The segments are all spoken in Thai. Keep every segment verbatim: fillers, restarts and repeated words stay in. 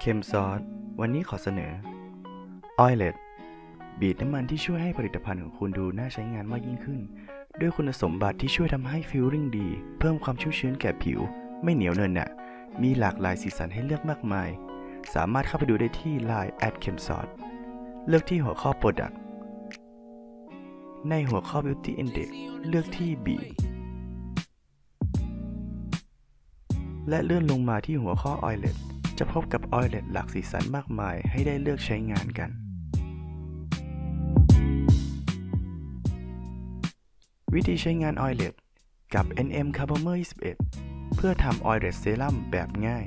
เค็มซอสวันนี้ขอเสนอ Oilet บีบน้ำมันที่ช่วยให้ผลิตภัณฑ์ของคุณดูน่าใช้งานมากยิ่งขึ้นด้วยคุณสมบัติที่ช่วยทำให้ฟิลลิ่งดีเพิ่มความชุ่มชื้นแก่ผิวไม่เหนียวเนินหนะมีหลากหลายสีสันให้เลือกมากมายสามารถเข้าไปดูได้ที่ ไลน์ แอท เค็มซอส เลือกที่หัวข้อ Product ในหัวข้อ Beauty Index เลือกที่ B และเลื่อนลงมาที่หัวข้อ Oilet จะพบกับ Oilet หลากสีสันมากมายให้ได้เลือกใช้งานกันวิธีใช้งาน Oilet กับ เอ็น เอ็ม Carbomer ยี่สิบเอ็ด เพื่อทำ Oilet Serum แบบง่าย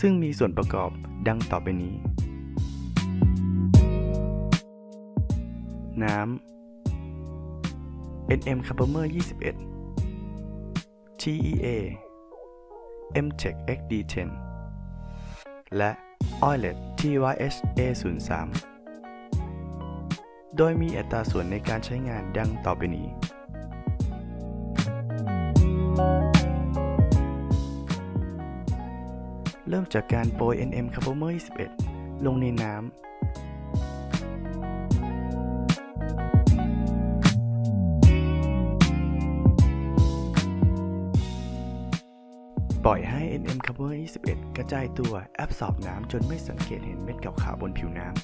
ซึ่งมีส่วนประกอบดังต่อไปนี้น้ำ เอ็น เอ็ม Carbomer ยี่สิบเอ็ด ที อี เอ Mtec เอ็กซ์ ดี สิบ และ Oilet ที วาย เอส เอ ศูนย์ สาม โดยมีอัตราส่วนในการใช้งานดังต่อไปนี้เริ่มจากการโปรย เอ็น เอ็ม Carbomer ยี่สิบเอ็ด ลงในน้ำปล่อยให้ เอ็น เอ็ม Carbomer ยี่สิบเอ็ด กระจายตัวแอบซอร์บน้ำจนไม่สังเกตเห็นเม็ดขาวๆบนผิวน้ำ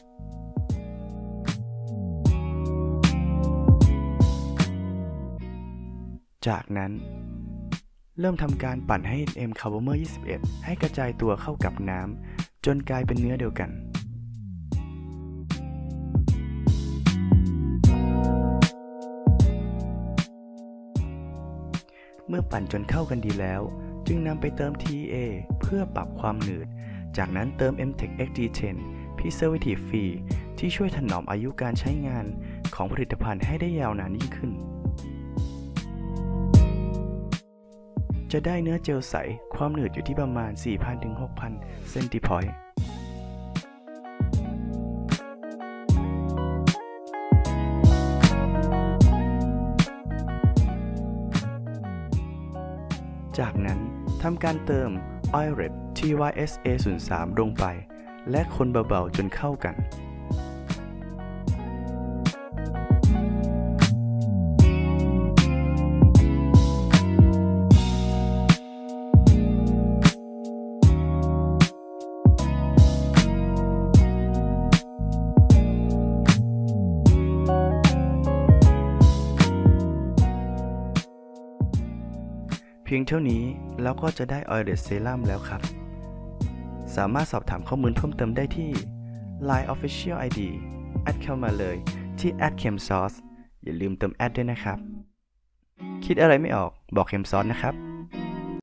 จากนั้นเริ่มทำการปั่นให้ เอ็น เอ็ม Carbomer ยี่สิบเอ็ด ให้กระจายตัวเข้ากับน้ำจนกลายเป็นเนื้อเดียวกันเมื่อปั่นจนเข้ากันดีแล้วจึงนำไปเติม ที อี เอ เพื่อปรับความหนืดจากนั้นเติม Mtec เอ็กซ์ ดี สิบ Preservative Free ที่ช่วยถนอมอายุการใช้งานของผลิตภัณฑ์ให้ได้ยาวนานยิ่งขึ้นจะได้เนื้อเจลใสความหนืดอยู่ที่ประมาณ สี่พันถึงหกพัน เซนติพอยต์จากนั้นทำการเติม Oilet ที วาย เอส เอ ศูนย์ สาม ลงไปและคนเบาๆจนเข้ากันเพียงเท่านี้เราก็จะได้ Oilet Serum แล้วครับสามารถสอบถามข้อมูลเพิ่มเติมได้ที่ ไลน์ Official ไอ ดี แอดเข้ามาเลยที่ แอท เค็มซอส อย่าลืมเติมแอดด้วยนะครับคิดอะไรไม่ออกบอกเค็มซอสนะครับ